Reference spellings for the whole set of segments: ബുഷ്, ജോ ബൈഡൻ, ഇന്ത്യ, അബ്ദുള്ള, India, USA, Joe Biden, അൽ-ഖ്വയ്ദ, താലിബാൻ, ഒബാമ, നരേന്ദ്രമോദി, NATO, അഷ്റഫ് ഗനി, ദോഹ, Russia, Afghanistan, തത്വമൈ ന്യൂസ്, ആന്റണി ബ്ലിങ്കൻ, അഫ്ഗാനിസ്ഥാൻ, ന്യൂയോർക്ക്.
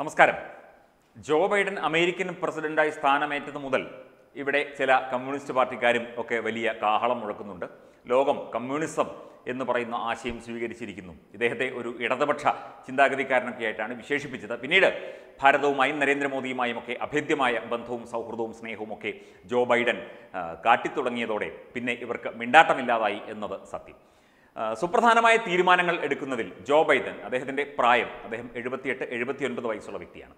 നമസ്കാരം. ജോ ബൈഡൻ American പ്രസിഡന്റായി സ്ഥാനമേറ്റത് മുതൽ ഇവിടെ ചില കമ്മ്യൂണിസ്റ്റ് പാർട്ടിക്കാരും ഒക്കെ വലിയ കാഹളം മുഴക്കുന്നുണ്ട്. ലോകം കമ്മ്യൂണിസം എന്ന് പറയുന്ന ആശയം സ്വീകരിച്ചിരിക്കുന്നു. ഇദ്ദേഹത്തെ ഒരു ഇടതുപക്ഷ ചിന്താഗതിക്കാരനൊക്കെ ആയിട്ടാണ് വിശേഷിപ്പിച്ചത്. പിന്നീട് ഭാരതവുമായും നരേന്ദ്രമോദിയുമായും ഒക്കെ അഭേദ്യമായ ബന്ധവും സൗഹൃദവും സ്നേഹവും ഒക്കെ ജോ ബൈഡൻ കാട്ടിത്തുടങ്ങിയതോടെ പിന്നെ ഇവർക്ക് മിണ്ടാട്ടമില്ലാതായി എന്നത് സത്യം. സുപ്രധാനമായ തീരുമാനങ്ങൾ എടുക്കുന്നതിൽ ജോ ബൈഡൻ, അദ്ദേഹത്തിൻ്റെ പ്രായം, അദ്ദേഹം 78-79 വയസ്സുള്ള വ്യക്തിയാണ്,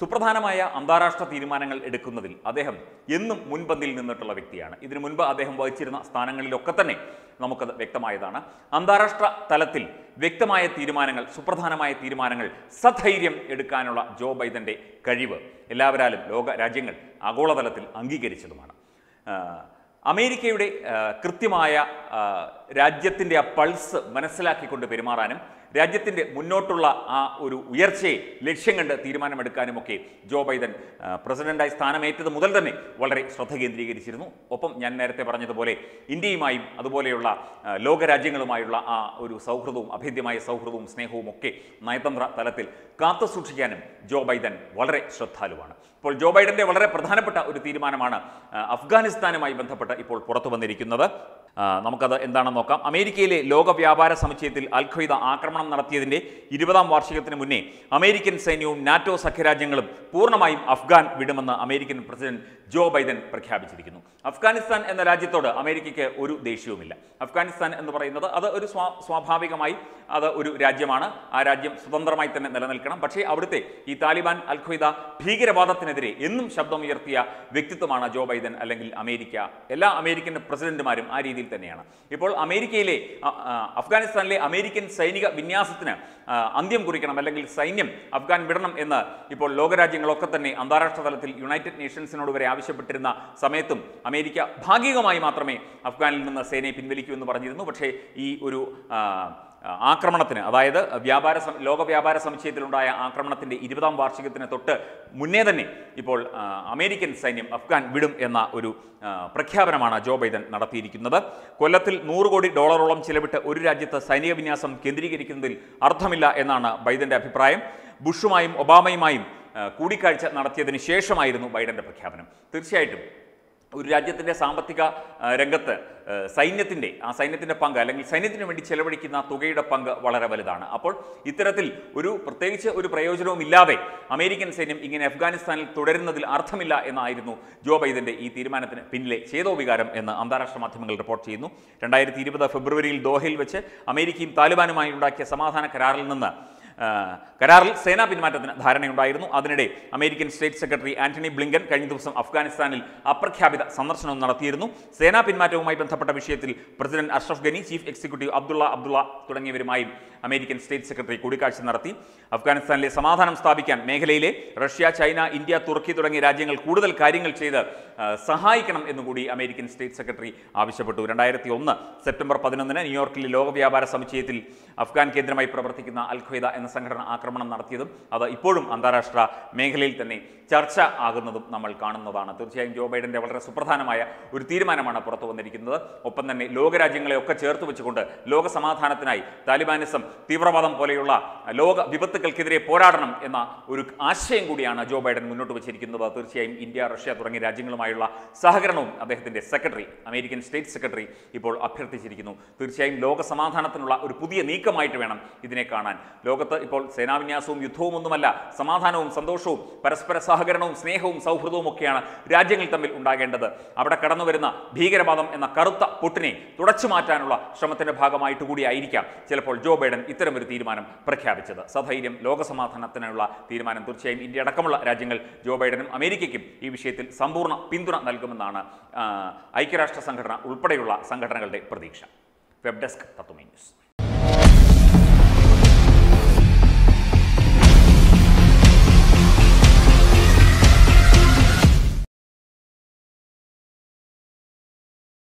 സുപ്രധാനമായ അന്താരാഷ്ട്ര തീരുമാനങ്ങൾ എടുക്കുന്നതിൽ അദ്ദേഹം എന്നും മുൻപന്തിയിൽ നിന്നിട്ടുള്ള വ്യക്തിയാണ്. ഇതിനു മുൻപ് അദ്ദേഹം വഹിച്ചിരുന്ന സ്ഥാനങ്ങളിലൊക്കെ തന്നെ നമുക്കത് വ്യക്തമായതാണ്. അന്താരാഷ്ട്ര തലത്തിൽ വ്യക്തമായ തീരുമാനങ്ങൾ, സുപ്രധാനമായ തീരുമാനങ്ങൾ സധൈര്യം എടുക്കാനുള്ള ജോ ബൈഡൻ്റെ കഴിവ് എല്ലാവരാലും ലോക രാജ്യങ്ങൾ ആഗോളതലത്തിൽ അംഗീകരിച്ചതുമാണ്. അമേരിക്കയുടെ കൃത്യമായ രാജ്യത്തിൻ്റെ ആ പൾസ് മനസ്സിലാക്കിക്കൊണ്ട് പെരുമാറാനും രാജ്യത്തിൻ്റെ മുന്നോട്ടുള്ള ആ ഒരു ഉയർച്ചയെ ലക്ഷ്യം കണ്ട് തീരുമാനമെടുക്കാനുമൊക്കെ ജോ ബൈഡൻ പ്രസിഡൻ്റായി സ്ഥാനമേറ്റത് മുതൽ തന്നെ വളരെ ശ്രദ്ധ കേന്ദ്രീകരിച്ചിരുന്നു. ഒപ്പം ഞാൻ നേരത്തെ പറഞ്ഞതുപോലെ ഇന്ത്യയുമായും അതുപോലെയുള്ള ലോകരാജ്യങ്ങളുമായുള്ള ആ ഒരു സൗഹൃദവും അഭേദ്യമായ സൗഹൃദവും സ്നേഹവും ഒക്കെ നയതന്ത്ര തലത്തിൽ കാത്തു സൂക്ഷിക്കാനും ജോ ബൈഡൻ വളരെ ശ്രദ്ധാലുവാണ്. ഇപ്പോൾ ജോ ബൈഡൻ്റെ വളരെ പ്രധാനപ്പെട്ട ഒരു തീരുമാനമാണ് അഫ്ഗാനിസ്ഥാനുമായി ബന്ധപ്പെട്ട് ഇപ്പോൾ പുറത്തു വന്നിരിക്കുന്നത്. നമുക്കത് എന്താണെന്ന് നോക്കാം. അമേരിക്കയിലെ ലോക വ്യാപാര സമുച്ചയത്തിൽ അൽ-ഖ്വയ്ദ ആക്രമണം നടത്തിയതിൻ്റെ 20-ാം വാർഷികത്തിന് മുന്നേ അമേരിക്കൻ സൈന്യവും നാറ്റോ സഖ്യരാജ്യങ്ങളും പൂർണ്ണമായും അഫ്ഗാൻ വിടുമെന്ന് അമേരിക്കൻ പ്രസിഡന്റ് ജോ ബൈഡൻ പ്രഖ്യാപിച്ചിരിക്കുന്നു. അഫ്ഗാനിസ്ഥാൻ എന്ന രാജ്യത്തോട് അമേരിക്കയ്ക്ക് ഒരു ദേഷ്യവുമില്ല. അഫ്ഗാനിസ്ഥാൻ എന്ന് പറയുന്നത് അത് ഒരു സ്വാഭാവികമായി അത് ഒരു രാജ്യമാണ്. ആ രാജ്യം സ്വതന്ത്രമായി തന്നെ നിലനിൽക്കണം. പക്ഷേ അവിടുത്തെ ഈ താലിബാൻ, അൽ-ഖ്വയ്ദ ഭീകരവാദത്തിനെതിരെ എന്നും ശബ്ദമുയർത്തിയ വ്യക്തിത്വമാണ് ജോ ബൈഡൻ അല്ലെങ്കിൽ അമേരിക്ക. എല്ലാ അമേരിക്കൻ പ്രസിഡന്റുമാരും ആ രീതിയിൽ തന്നെയാണ്. ഇപ്പോൾ അമേരിക്കയിലെ അഫ്ഗാനിസ്ഥാനിലെ അമേരിക്കൻ സൈനിക വിന്യാസത്തിന് അന്ത്യം കുറിക്കണം, അല്ലെങ്കിൽ സൈന്യം അഫ്ഗാൻ വിടണം എന്ന് ഇപ്പോൾ ലോകരാജ്യങ്ങളൊക്കെ തന്നെ അന്താരാഷ്ട്ര തലത്തിൽ യുണൈറ്റഡ് നേഷൻസിനോട് വരെ ആവശ്യപ്പെട്ടിരുന്ന സമയത്തും അമേരിക്ക ഭാഗികമായി മാത്രമേ അഫ്ഗാനിൽ നിന്ന് സേനയെ പിൻവലിക്കൂ എന്ന് പറഞ്ഞിരുന്നു. പക്ഷേ ഈ ഒരു ആക്രമണത്തിന്, അതായത് ലോക വ്യാപാര സമുച്ചയത്തിലുണ്ടായ ആക്രമണത്തിൻ്റെ 20-ാം വാർഷികത്തിന് തൊട്ട് മുന്നേ തന്നെ ഇപ്പോൾ അമേരിക്കൻ സൈന്യം അഫ്ഗാൻ വിടും എന്ന ഒരു പ്രഖ്യാപനമാണ് ജോ ബൈഡൻ നടത്തിയിരിക്കുന്നത്. കൊല്ലത്തിൽ $100 കോടി ചിലവിട്ട് ഒരു രാജ്യത്ത് സൈനിക വിന്യാസം കേന്ദ്രീകരിക്കുന്നതിൽ അർത്ഥമില്ല എന്നാണ് ബൈഡൻ്റെ അഭിപ്രായം. ബുഷുമായും ഒബാമയുമായും കൂടിക്കാഴ്ച നടത്തിയതിന് ശേഷമായിരുന്നു ബൈഡൻ്റെ പ്രഖ്യാപനം. തീർച്ചയായിട്ടും ഒരു രാജ്യത്തിൻ്റെ സാമ്പത്തിക രംഗത്ത് ആ സൈന്യത്തിൻ്റെ പങ്ക്, അല്ലെങ്കിൽ സൈന്യത്തിന് വേണ്ടി ചെലവഴിക്കുന്ന തുകയുടെ പങ്ക് വളരെ വലുതാണ്. അപ്പോൾ ഇത്തരത്തിൽ ഒരു പ്രത്യേകിച്ച് ഒരു പ്രയോജനവും ഇല്ലാതെ അമേരിക്കൻ സൈന്യം ഇങ്ങനെ അഫ്ഗാനിസ്ഥാനിൽ തുടരുന്നതിൽ അർത്ഥമില്ല എന്നായിരുന്നു ജോ ബൈഡൻ്റെ ഈ തീരുമാനത്തിന് പിന്നിലെ ചേതോവികാരം എന്ന് അന്താരാഷ്ട്ര മാധ്യമങ്ങൾ റിപ്പോർട്ട് ചെയ്യുന്നു. 2020 ഫെബ്രുവരിയിൽ ദോഹയിൽ വെച്ച് അമേരിക്കയും താലിബാനുമായി ഉണ്ടാക്കിയ സമാധാന കരാറിൽ സേനാ പിന്മാറ്റത്തിന് ധാരണയുണ്ടായിരുന്നു. അതിനിടെ American state secretary ആന്റണി ബ്ലിങ്കൻ കഴിഞ്ഞ ദിവസം അഫ്ഗാനിസ്ഥാനിൽ അപ്രഖ്യാപിത സന്ദർശനവും നടത്തിയിരുന്നു. സേനാ പിന്മാറ്റവുമായി ബന്ധപ്പെട്ട വിഷയത്തിൽ president അഷ്റഫ് ഗനി, chief executive അബ്ദുള്ള തുടങ്ങിയവരുമായും അമേരിക്കൻ സ്റ്റേറ്റ് സെക്രട്ടറി കൂടിക്കാഴ്ച നടത്തി. അഫ്ഗാനിസ്ഥാനിലെ സമാധാനം സ്ഥാപിക്കാൻ മേഖലയിലെ റഷ്യ, ചൈന, ഇന്ത്യ, തുർക്കി തുടങ്ങിയ രാജ്യങ്ങൾ കൂടുതൽ കാര്യങ്ങൾ ചെയ്ത് സഹായിക്കണം എന്നുകൂടി അമേരിക്കൻ സ്റ്റേറ്റ് സെക്രട്ടറി ആവശ്യപ്പെട്ടു. 2001 സെപ്റ്റംബർ 11-ന് ന്യൂയോർക്കിലെ ലോക വ്യാപാര സമുച്ചയത്തിൽ അഫ്ഗാൻ കേന്ദ്രമായി പ്രവർത്തിക്കുന്ന അൽ-ഖ്വയ്ദ എന്ന സംഘടന ആക്രമണം നടത്തിയതും അത് ഇപ്പോഴും അന്താരാഷ്ട്ര മേഖലയിൽ തന്നെ ചർച്ച ആകുന്നതും നമ്മൾ കാണുന്നതാണ്. തീർച്ചയായും ജോ ബൈഡൻ്റെ വളരെ സുപ്രധാനമായ ഒരു തീരുമാനമാണ് പുറത്തു വന്നിരിക്കുന്നത്. ഒപ്പം തന്നെ ലോകരാജ്യങ്ങളെയൊക്കെ ചേർത്ത് വെച്ചുകൊണ്ട് ലോക സമാധാനത്തിനായി താലിബാനിസം, തീവ്രവാദം പോലെയുള്ള ലോക വിപത്തുകൾക്കെതിരെ പോരാടണം എന്ന ഒരു ആശയം കൂടിയാണ് ജോ ബൈഡൻ മുന്നോട്ട് വച്ചിരിക്കുന്നത്. തീർച്ചയായും ഇന്ത്യ, റഷ്യ തുടങ്ങിയ രാജ്യങ്ങളുമായുള്ള സഹകരണവും അദ്ദേഹത്തിൻ്റെ സെക്രട്ടറി, അമേരിക്കൻ സ്റ്റേറ്റ് സെക്രട്ടറി ഇപ്പോൾ അഭ്യർത്ഥിച്ചിരിക്കുന്നു. തീർച്ചയായും ലോക സമാധാനത്തിനുള്ള ഒരു പുതിയ നീക്കമായിട്ട് വേണം ഇതിനെ കാണാൻ. ലോകത്ത് ഇപ്പോൾ സേനാവിന്യാസവും യുദ്ധവും ഒന്നുമല്ല, സമാധാനവും സന്തോഷവും പരസ്പര സഹകരണവും സ്നേഹവും സൗഹൃദവും ഒക്കെയാണ് രാജ്യങ്ങൾ തമ്മിൽ ഉണ്ടാകേണ്ടത്. അവിടെ കടന്നുവരുന്ന ഭീകരവാദം എന്ന കറുത്ത പൊട്ടിനെ തുടച്ചു മാറ്റാനുള്ള ശ്രമത്തിൻ്റെ ഭാഗമായിട്ട് കൂടിയായിരിക്കാം ചിലപ്പോൾ ജോ ബൈഡൻ ഇത്തരമൊരു തീരുമാനം പ്രഖ്യാപിച്ചത്. സധൈര്യം ലോകസമാധാനത്തിനുള്ള തീരുമാനം. തീർച്ചയായും ഇന്ത്യ അടക്കമുള്ള രാജ്യങ്ങൾ ജോ ബൈഡനും അമേരിക്കയ്ക്കും ഈ വിഷയത്തിൽ സമ്പൂർണ്ണ പിന്തുണ നൽകുമെന്നാണ് ഐക്യരാഷ്ട്ര സംഘടന ഉൾപ്പെടെയുള്ള സംഘടനകളുടെ പ്രതീക്ഷ. Web desk തത്വമൈ ന്യൂസ്.